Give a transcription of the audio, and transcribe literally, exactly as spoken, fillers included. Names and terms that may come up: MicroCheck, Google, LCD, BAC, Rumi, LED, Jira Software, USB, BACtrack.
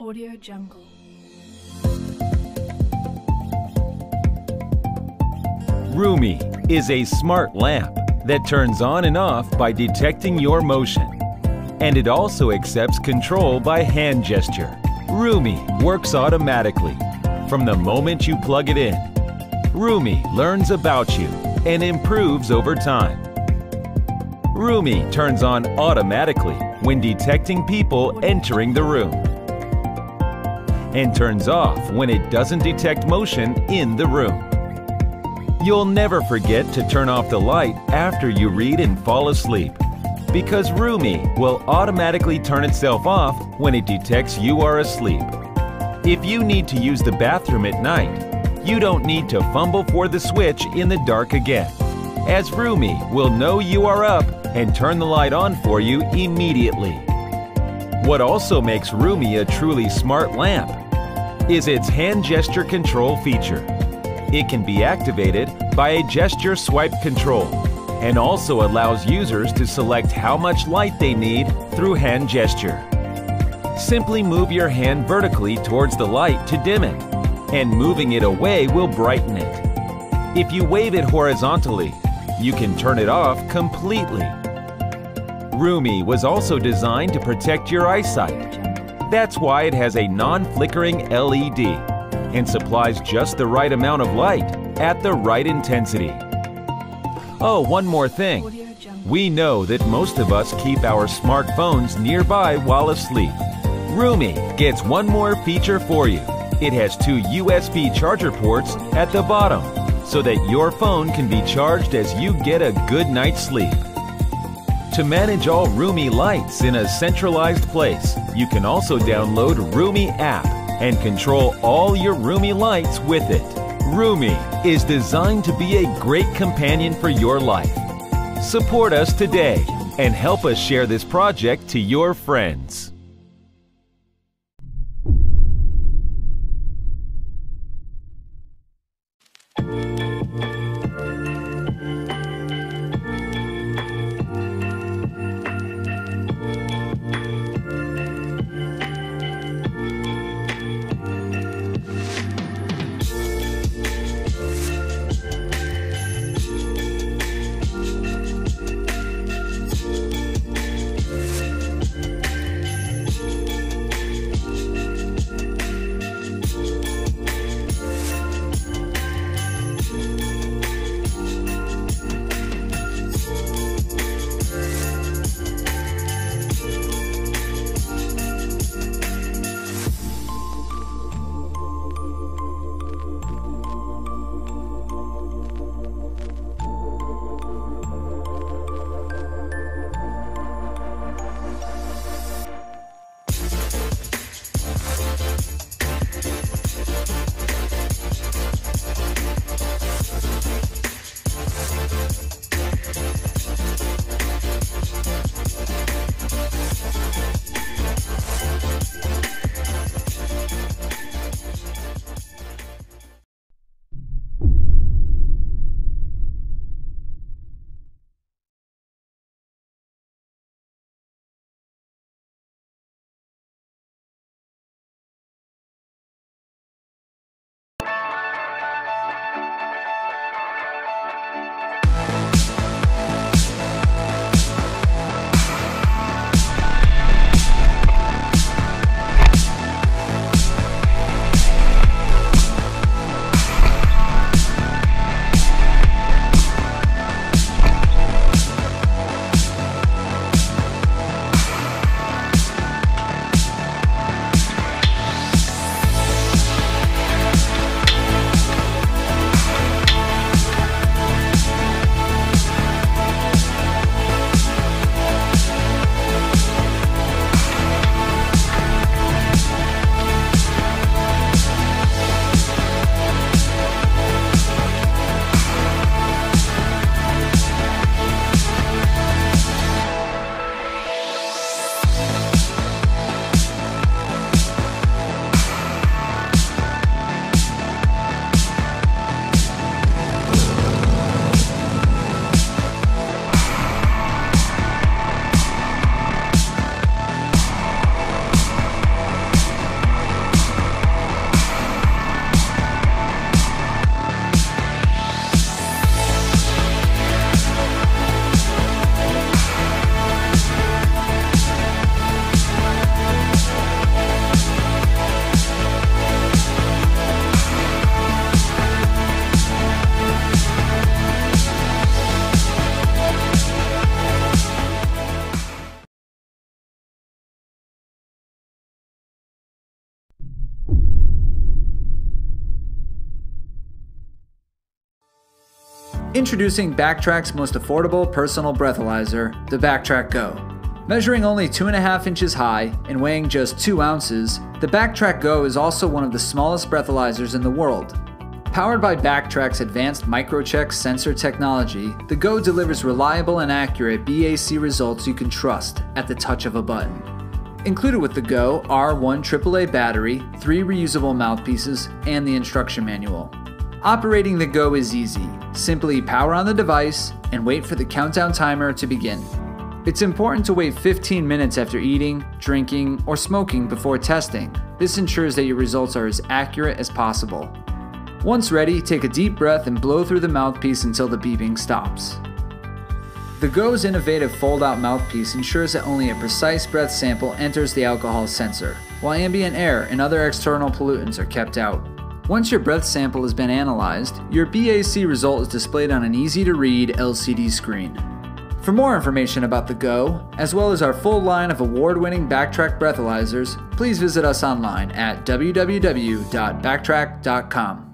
Audio Jungle. Rumi is a smart lamp that turns on and off by detecting your motion. And it also accepts control by hand gesture. Rumi works automatically from the moment you plug it in. Rumi learns about you and improves over time. Rumi turns on automatically when detecting people entering the room, and turns off when it doesn't detect motion in the room. You'll never forget to turn off the light after you read and fall asleep, because Rumi will automatically turn itself off when it detects you are asleep. If you need to use the bathroom at night, you don't need to fumble for the switch in the dark again, as Rumi will know you are up and turn the light on for you immediately. What also makes Rumi a truly smart lamp is its hand gesture control feature. It can be activated by a gesture swipe control, and also allows users to select how much light they need through hand gesture. Simply move your hand vertically towards the light to dim it, and moving it away will brighten it. If you wave it horizontally, you can turn it off completely. Rumi was also designed to protect your eyesight. That's why it has a non-flickering L E D and supplies just the right amount of light at the right intensity. Oh, one more thing. We know that most of us keep our smartphones nearby while asleep. Rumi gets one more feature for you. It has two U S B charger ports at the bottom, so that your phone can be charged as you get a good night's sleep. To manage all Rumi lights in a centralized place, you can also download Rumi app and control all your Rumi lights with it. Rumi is designed to be a great companion for your life. Support us today and help us share this project to your friends. Introducing BACtrack's most affordable personal breathalyzer, the BACtrack Go. Measuring only two and a half inches high and weighing just two ounces, the BACtrack Go is also one of the smallest breathalyzers in the world. Powered by BACtrack's advanced MicroCheck sensor technology, the Go delivers reliable and accurate B A C results you can trust at the touch of a button. Included with the Go are one triple A battery, three reusable mouthpieces, and the instruction manual. Operating the Go is easy. Simply power on the device and wait for the countdown timer to begin. It's important to wait fifteen minutes after eating, drinking, or smoking before testing. This ensures that your results are as accurate as possible. Once ready, take a deep breath and blow through the mouthpiece until the beeping stops. The Go's innovative fold-out mouthpiece ensures that only a precise breath sample enters the alcohol sensor, while ambient air and other external pollutants are kept out. Once your breath sample has been analyzed, your B A C result is displayed on an easy-to-read L C D screen. For more information about the Go, as well as our full line of award-winning BACtrack breathalyzers, please visit us online at w w w dot BACtrack dot com.